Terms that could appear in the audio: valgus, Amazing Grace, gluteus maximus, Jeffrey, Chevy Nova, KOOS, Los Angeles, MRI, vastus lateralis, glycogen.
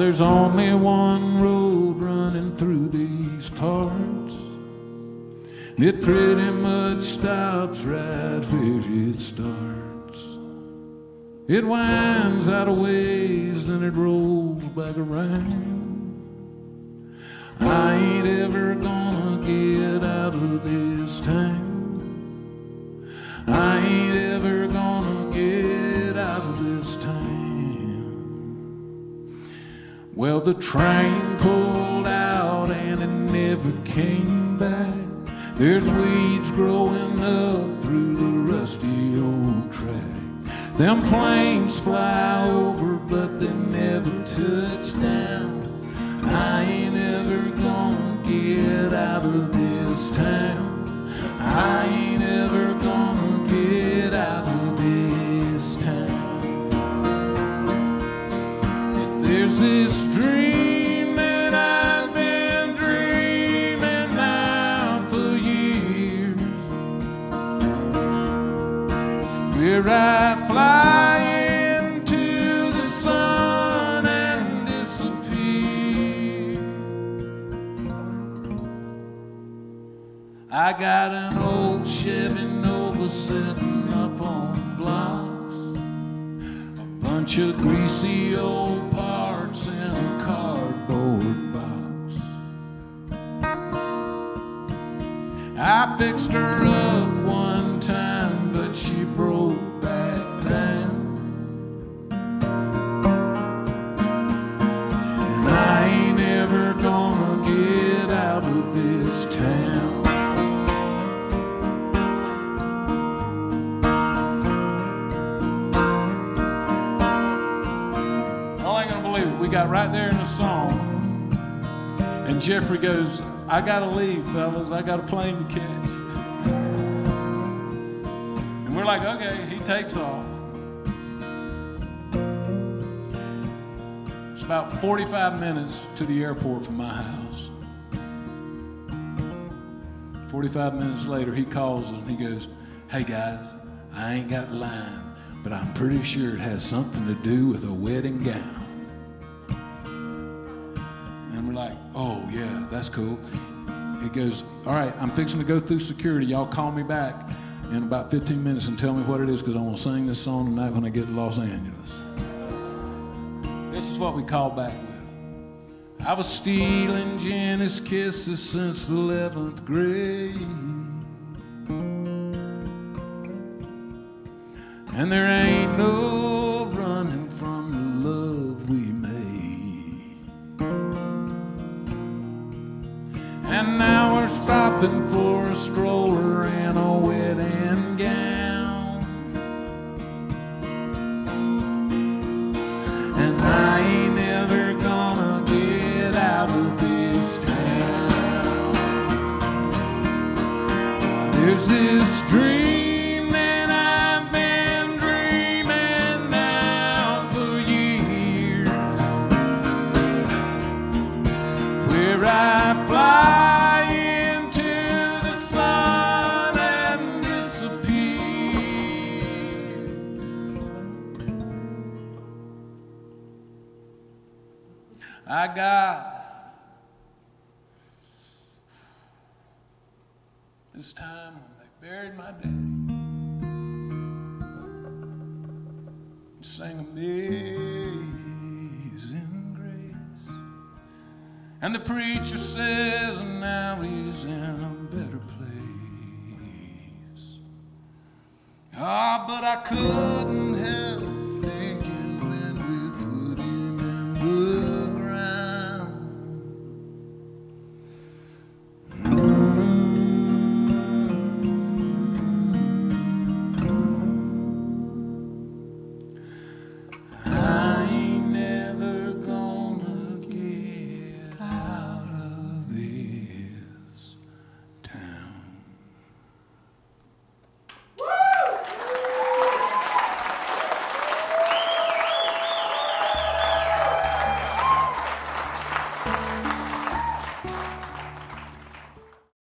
there's only one road running through these parts. It pretty much stops right where it starts. It winds out of ways and it rolls back around. I ain't ever gonna get out of this town. I ain't ever gonna get out of this town. Well, the train pulled out and it never came back. There's weeds growing up through the rusty old track. Them planes fly over, but they never touch down. I ain't ever gonna get out of this town. I ain't ever gonna get out of this town. But there's this dream where I fly into the sun and disappear. I got an old Chevy Nova sitting up on blocks, a bunch of greasy old parts in a cardboard box. I fixed her up one time, but she broke back down. And I ain't ever gonna get out of this town. Y'all ain't gonna believe it. We got right there in the song, and Jeffrey goes, "I gotta leave, fellas. I got a plane to catch." We're like, okay, he takes off. It's about 45 minutes to the airport from my house. 45 minutes later, he calls us and he goes, "Hey guys, I ain't got the line, but I'm pretty sure it has something to do with a wedding gown." And we're like, "Oh yeah, that's cool." He goes, "All right, I'm fixing to go through security. Y'all call me back in about 15 minutes and tell me what it is, because I want to sing this song tonight when I get to Los Angeles." This is what we call back with. "I was stealing Jenny's kisses since the 11th grade, and there ain't no running from the love we made. And now we're stopping for a stroller and a wedding gown. And I ain't ever gonna get out of this town. There's this dream that I've been dreaming now for years, where I fly I got this time when they buried my daddy and sang Amazing Grace. And the preacher says now he's in a better place. Ah, but I couldn't help